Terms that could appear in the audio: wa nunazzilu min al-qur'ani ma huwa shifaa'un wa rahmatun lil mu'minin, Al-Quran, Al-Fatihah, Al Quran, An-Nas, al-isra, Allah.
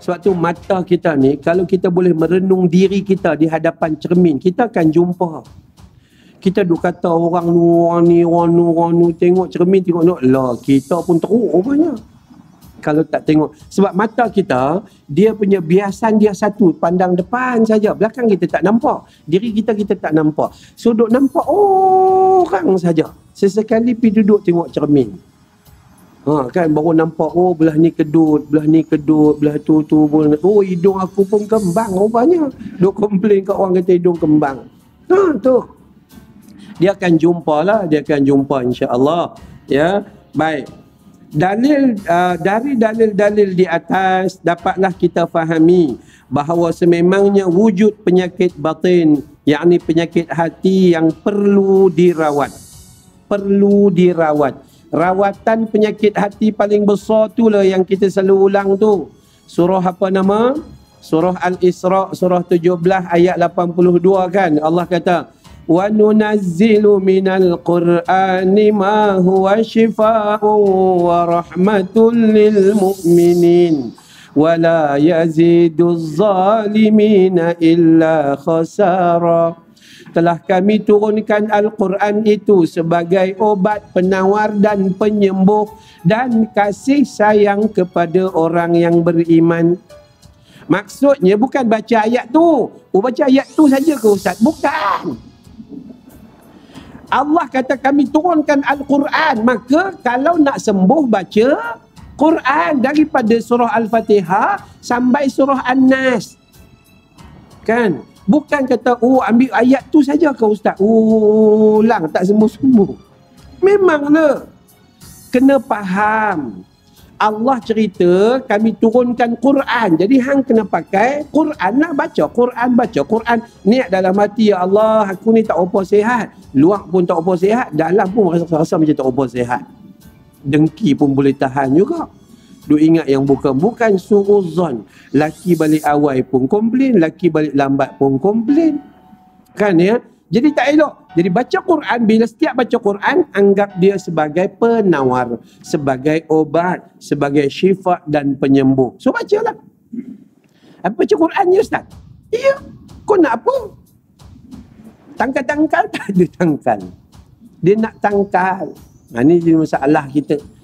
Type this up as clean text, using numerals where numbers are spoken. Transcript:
Sebab tu mata kita ni, kalau kita boleh merenung diri kita di hadapan cermin, kita akan jumpa. Kita duk kata orang ni, orang ni, orang ni, tengok cermin, tengok ni. Lah, kita pun teruk rupanya. Kalau tak tengok. Sebab mata kita, dia punya biasan dia satu. Pandang depan saja. Belakang kita tak nampak. Diri kita, kita tak nampak. So, duk nampak orang saja. Sesekali pergi duduk tengok cermin. Ha, kan baru nampak, oh belah ni kedut, belah ni kedut, belah tu pun. Oh, hidung aku pun kembang rupanya. Duk komplain kat orang kata hidung kembang. Ha, tu. Dia akan jumpa lah. Dia akan jumpa insya-Allah. Ya, baik. Dari dalil-dalil di atas dapatlah kita fahami bahawa sememangnya wujud penyakit batin, yakni penyakit hati yang perlu dirawat. Perlu dirawat. Rawatan penyakit hati paling besar itulah yang kita selalu ulang tu. Surah apa nama? Surah Al-Isra, surah 17 ayat 82 kan. Allah kata, wa nunazzilu min al-qur'ani ma huwa shifaa'un wa rahmatun lil mu'minin wa la yaziduz zalimina illa khasara. Telah kami turunkan Al-Quran itu sebagai obat, penawar dan penyembuh dan kasih sayang kepada orang yang beriman. Maksudnya bukan baca ayat tu. Oh, baca ayat tu saja ke ustaz? Bukan. Allah kata kami turunkan Al-Quran. Maka kalau nak sembuh baca Quran daripada surah Al-Fatihah sampai surah An-Nas. Kan? Bukan kata oh ambil ayat tu saja ke ustaz? Oh lang tak sembuh-sembuh. Memanglah. Kena faham. Allah cerita kami turunkan Quran. Jadi hang kena pakai Quran lah, baca Quran, baca Quran. Niat dalam hati, ya Allah aku ni tak apa sihat. Luar pun tak apa sihat, dalam pun rasa macam tak apa sihat. Dengki pun boleh tahan juga. Duk ingat yang bukan-bukan, suruzon. Laki balik awal pun komplain, laki balik lambat pun komplain. Kan ya? Jadi tak elok. Jadi baca Quran, bila setiap baca Quran, anggap dia sebagai penawar, sebagai obat, sebagai syifa dan penyembuh. So bacalah. Apa baca Quran ni ustaz? Ya. Kau nak apa? Tangkal-tangkal? Tak ada tangkal. Dia nak tangkal. Nah, ini masalah kita.